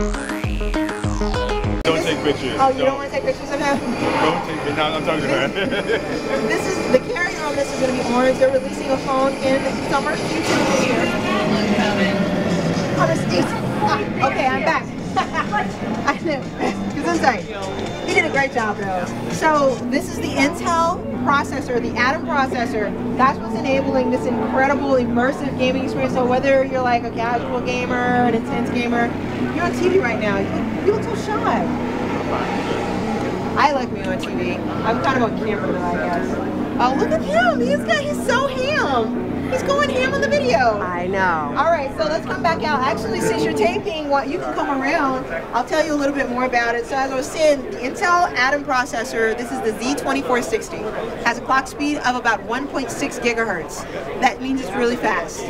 Don't take pictures. Oh, you don't want to take pictures of him? Don't take pictures. No, I'm talking to her. This is, the carry on this is going to be Orange. They're releasing a phone in the summer future this year. Oh, okay, I'm back. I knew. Because I'm he did a great job, though. So this is the Intel processor, the Atom processor. That's what's enabling this incredible immersive gaming experience. So whether you're like a casual gamer, an intense gamer, you're on TV right now. You look so shy. I like being on TV. I'm kind of on camera now, I guess. Oh, look at him. He's so ham. He's going ham on the video. I know. All right, so let's come back out. Actually, since you're taping, you can come around. I'll tell you a little bit more about it. So as I was saying, the Intel Atom processor, this is the Z2460, has a clock speed of about 1.6 gigahertz. That means it's really fast.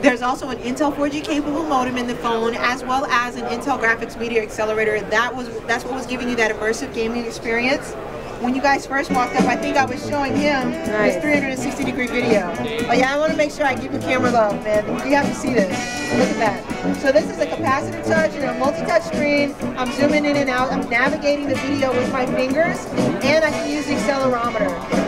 There's also an Intel 4G capable modem in the phone, as well as an Intel Graphics Media Accelerator. That's what was giving you that immersive gaming experience. When you guys first walked up, I think I was showing him this 360-degree video. Oh yeah, I want to make sure I keep the camera low, man. You have to see this. Look at that. So this is a capacitive touch, a multi-touch screen. I'm zooming in and out. I'm navigating the video with my fingers, and I can use the accelerometer.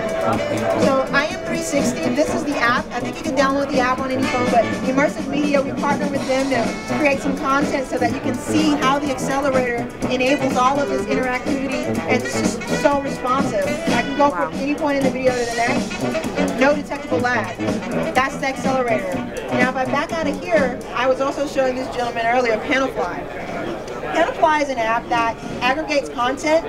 So I am 360, this is the app. I think you can download the app on any phone, but Immersive Media, we partner with them to create some content so that you can see how the accelerator enables all of this interactivity, and it's just so responsive. I can go from any point in the video to the next, no detectable lag. That's the accelerator. Now if I back out of here, I was also showing this gentleman earlier, Panoply. Panoply is an app that aggregates content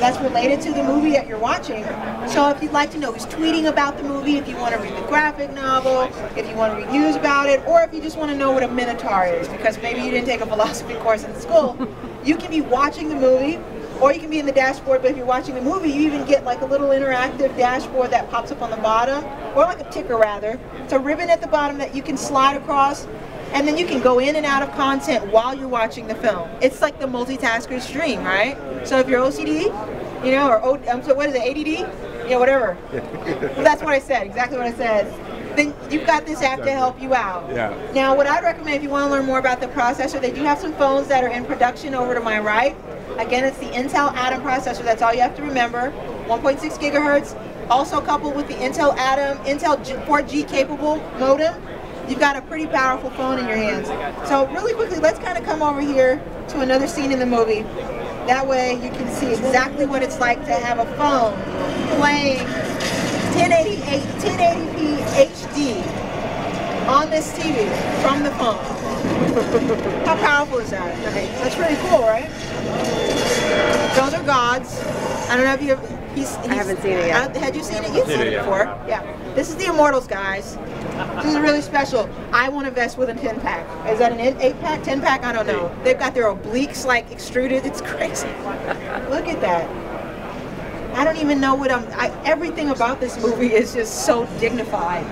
that's related to the movie that you're watching. So if you'd like to know who's tweeting about the movie, if you want to read the graphic novel, if you want to read news about it, or if you just want to know what a minotaur is, because maybe you didn't take a philosophy course in school, you can be watching the movie, or you can be in the dashboard, but if you're watching the movie, you even get like a little interactive dashboard that pops up on the bottom, or like a ticker rather. It's a ribbon at the bottom that you can slide across, and then you can go in and out of content while you're watching the film. It's like the multitasker's dream, right? So if you're OCD, you know, or so what is it, ADD? Yeah, whatever. Well, that's what I said, exactly what I said. Then you've got this app to help you out. Yeah. Now, what I'd recommend if you want to learn more about the processor, they do have some phones that are in production over to my right. Again, it's the Intel Atom processor. That's all you have to remember. 1.6 gigahertz. Also coupled with the Intel Atom, Intel 4G capable modem. You've got a pretty powerful phone in your hands. So really quickly, let's kind of come over here to another scene in the movie. That way you can see exactly what it's like to have a phone playing 1080p HD on this TV from the phone. How powerful is that? Okay, that's pretty cool, right? Those are gods. I don't know if you have... I haven't seen it yet. Had you seen it? You've seen it before. Yeah. This is the Immortals, guys. This is really special. I want a vest with a 10-pack. Is that an 8-pack, 10-pack? I don't know. They've got their obliques like extruded. It's crazy. Look at that. I don't even know what everything about this movie is just so dignified.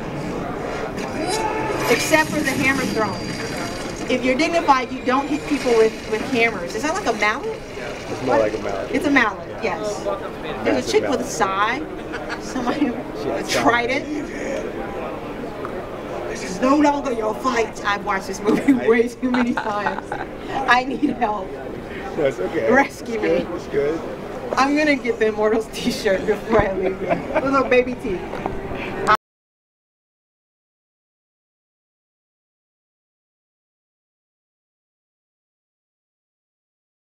Except for the hammer throwing. If you're dignified, you don't hit people with hammers. Is that like a mallet? It's more like a mallet. It's a mallet, yes. There's a chick with a sigh. Somebody with a trident. This is no longer your fight. I've watched this movie way too many times. I need help. That's okay. Rescue me. It's good. I'm going to get the Immortals t-shirt before I leave. With a baby teeth.